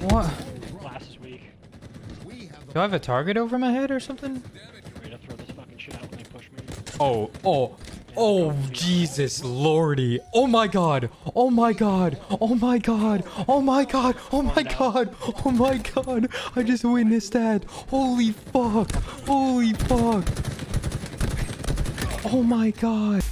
What? Last is weak. Do I have a target over my head or something? Ready to throw this fucking shit out when they push me. Oh, oh, oh, Jesus Lordy. Oh my God. Oh my God. Oh my God. Oh my God. Oh my God. Oh my God. I just witnessed that. Holy fuck. Holy fuck. Oh my God.